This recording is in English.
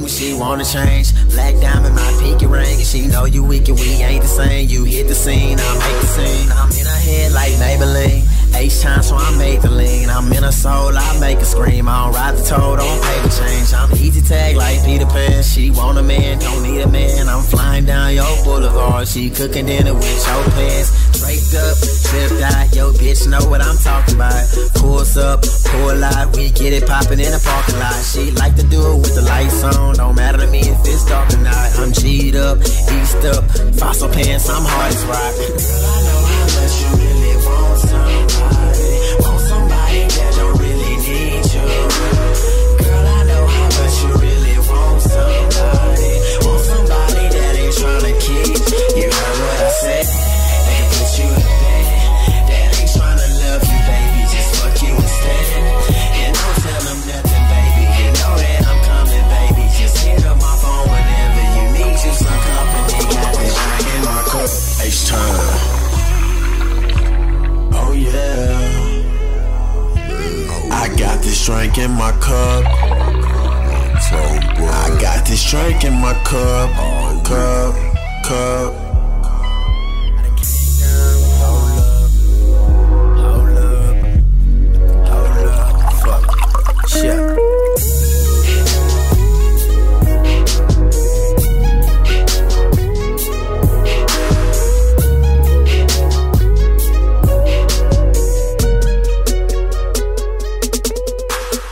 me when she wanna change. Black diamond, my pinky ring, and she know you weak and we ain't the same. You hit the scene, I make the scene. I'm in her head like Maybelline. H-time, so I made the lean. I'm in her soul, I make her scream. I don't ride the toe, don't pay the change. I'm easy tag like Peter Pan. She want a man, don't need a man. I'm flying down your boulevard. She cooking dinner with your pants. Draped up, dripped out. Yo, bitch, know what I'm talking about. Pulls up, pull out. We get it popping in the parking lot. She like to do it with the lights on. Don't matter to me if it's dark or not. I'm G'd up, eased up. Fossil pants, I'm hard as rock. Girl, I know how much you really want somebody. Want somebody that don't really need you. Girl, I know how much you really want somebody. Want somebody that ain't trying to keep you. You heard what I said. They put you in bed. That ain't trying to love you, baby. Just fuck you instead. And don't tell them nothing, baby. You know that I'm coming, baby. Just hit up my phone whenever you need you. Some company got this drink in my cup. H-Time. Oh yeah, I got this drink in my cup. I got this drink in my cup. Cup, cup.